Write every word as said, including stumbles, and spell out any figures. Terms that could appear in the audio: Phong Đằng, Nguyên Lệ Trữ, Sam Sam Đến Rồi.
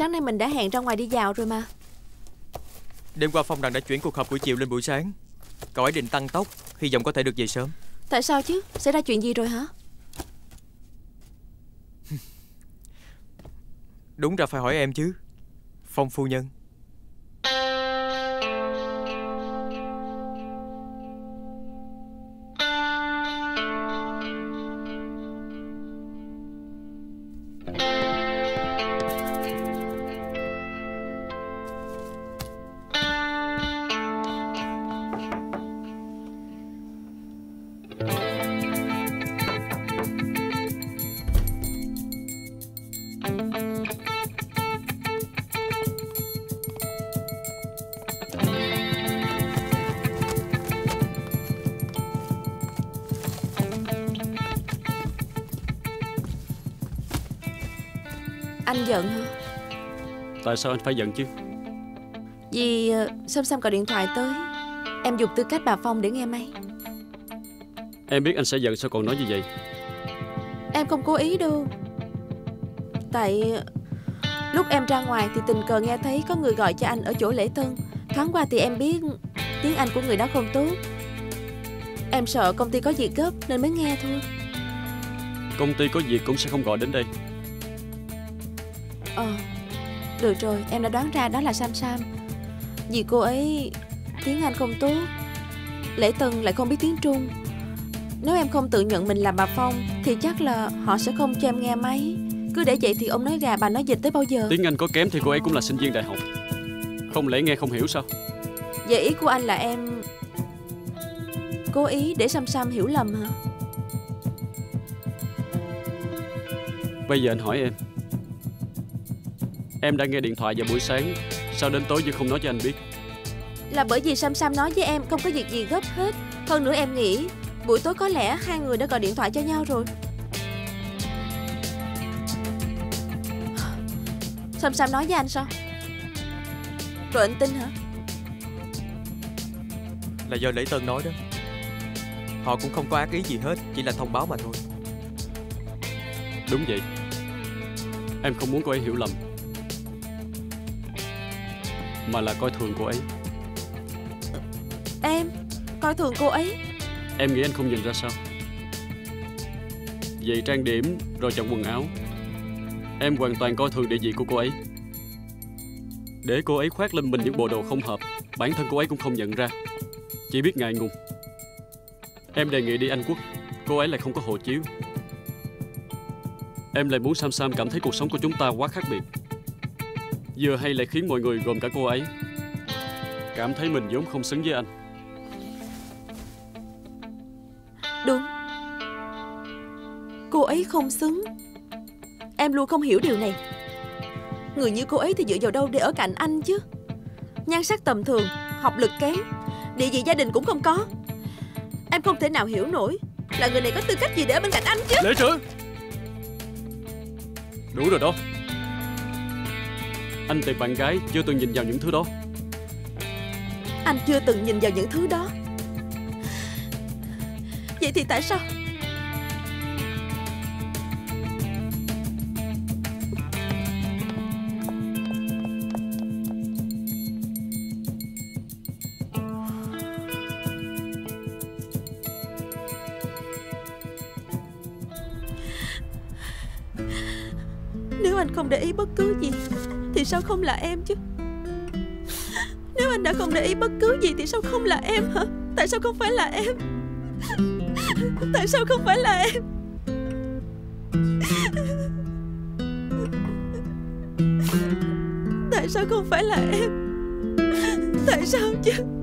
Sáng nay mình đã hẹn ra ngoài đi dạo rồi mà. Đêm qua Phong Đằng đã chuyển cuộc họp buổi chiều lên buổi sáng. Cậu ấy định tăng tốc, hy vọng có thể được về sớm. Tại sao chứ? Xảy ra chuyện gì rồi hả? Đúng ra phải hỏi em chứ, Phong phu nhân. Anh giận hả? Tại sao anh phải giận chứ? Vì Sam Sam gọi điện thoại tới. Em dùng tư cách bà Phong để nghe máy. Em biết anh sẽ giận, sao còn nói như vậy? Em không cố ý đâu. Tại lúc em ra ngoài thì tình cờ nghe thấy có người gọi cho anh ở chỗ lễ tân. Thoáng qua thì em biết tiếng Anh của người đó không tốt. Em sợ công ty có việc gấp nên mới nghe thôi. Công ty có việc cũng sẽ không gọi đến đây. Ờ, được rồi, em đã đoán ra đó là Sam Sam. Vì cô ấy tiếng Anh không tốt, lễ tân lại không biết tiếng Trung. Nếu em không tự nhận mình là bà Phong thì chắc là họ sẽ không cho em nghe máy. Cứ để vậy thì ông nói gà bà nói vịt tới bao giờ? Tiếng Anh có kém thì cô ấy cũng là sinh viên đại học, không lẽ nghe không hiểu sao? Vậy ý của anh là em cố ý để Sam Sam hiểu lầm hả? Bây giờ anh hỏi em, em đã nghe điện thoại vào buổi sáng, sao đến tối vẫn không nói cho anh biết? Là bởi vì Sam Sam nói với em không có việc gì gấp hết. Hơn nữa em nghĩ buổi tối có lẽ hai người đã gọi điện thoại cho nhau rồi. Sam Sam nói với anh sao? Rồi anh tin hả? Là do lễ tân nói đó. Họ cũng không có ác ý gì hết, chỉ là thông báo mà thôi. Đúng vậy, em không muốn cô ấy hiểu lầm, mà là coi thường cô ấy. Em coi thường cô ấy? Em nghĩ anh không nhìn ra sao? Vậy trang điểm rồi chọn quần áo, em hoàn toàn coi thường địa vị của cô ấy. Để cô ấy khoác lên mình những bộ đồ không hợp, bản thân cô ấy cũng không nhận ra, chỉ biết ngại ngùng. Em đề nghị đi Anh Quốc, cô ấy lại không có hộ chiếu. Em lại muốn Sam Sam cảm thấy cuộc sống của chúng ta quá khác biệt. Vừa hay lại khiến mọi người gồm cả cô ấy cảm thấy mình vốn không xứng với anh. Đúng, cô ấy không xứng. Em luôn không hiểu điều này. Người như cô ấy thì dựa vào đâu để ở cạnh anh chứ? Nhan sắc tầm thường, học lực kém, địa vị gia đình cũng không có. Em không thể nào hiểu nổi là người này có tư cách gì để ở bên cạnh anh chứ. Lệ Trữ, đủ rồi đó. Anh tìm bạn gái chưa từng nhìn vào những thứ đó. Anh chưa từng nhìn vào những thứ đó? Vậy thì tại sao? Nếu anh không để ý bất cứ gì thì sao không là em chứ? Nếu anh đã không để ý bất cứ gì thì sao không là em hả? Tại sao không phải là em? Tại sao không phải là em? Tại sao không phải là em? Tại sao chứ?